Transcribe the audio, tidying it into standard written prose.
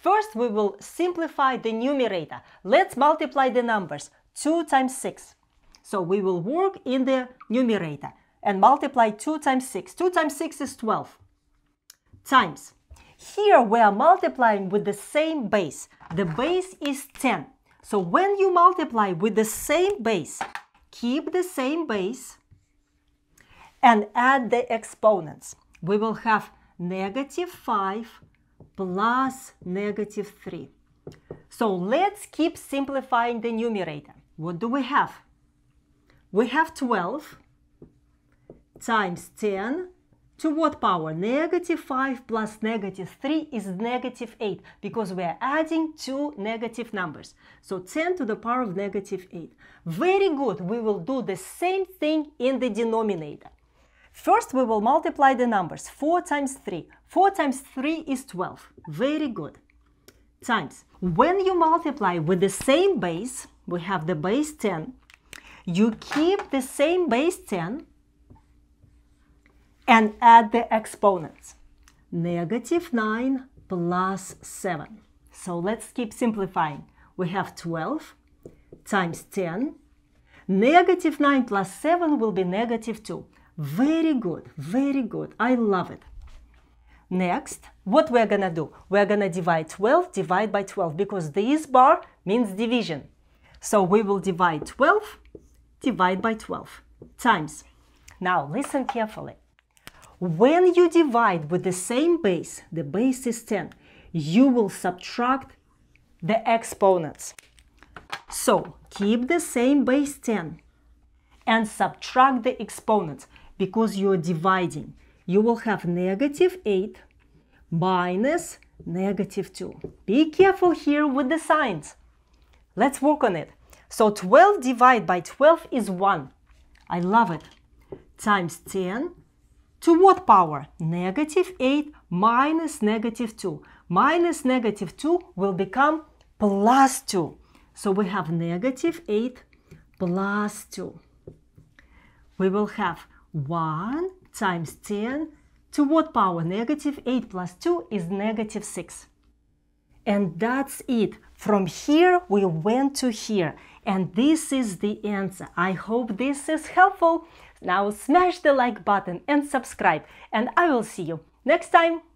First, we will simplify the numerator. Let's multiply the numbers 2 times 6. So we will work in the numerator and multiply 2 times 6. 2 times 6 is 12 times. Here we are multiplying with the same base. The base is 10. So when you multiply with the same base, keep the same base and add the exponents. We will have negative 5 plus negative 3. So let's keep simplifying the numerator. What do we have? We have 12 times 10 to what power? Negative 5 plus negative 3 is negative 8, because we are adding two negative numbers. So 10 to the power of negative 8. Very good. We will do the same thing in the denominator. First, we will multiply the numbers 4 times 3. 4 times 3 is 12. Very good. Times. When you multiply with the same base, we have the base 10. You keep the same base 10 and add the exponents. Negative 9 plus 7. So let's keep simplifying. We have 12 times 10. Negative 9 plus 7 will be negative 2. Very good, very good. I love it. Next, what we're gonna do? We're gonna divide 12, divide by 12, because this bar means division. So we will divide 12, divide by 12 times. Now listen carefully. When you divide with the same base, the base is 10, you will subtract the exponents. So keep the same base 10 and subtract the exponents. Because you are dividing, you will have negative 8 minus negative 2. Be careful here with the signs. Let's work on it. So 12 divided by 12 is 1. I love it. Times 10 to what power? Negative 8 minus negative 2. Minus negative 2 will become plus 2. So we have negative 8 plus 2. We will have 1 times 10 to what power? Negative 8 plus 2 is negative 6. And that's it. From here we went to here. And this is the answer. I hope this is helpful. Now smash the like button and subscribe. And I will see you next time.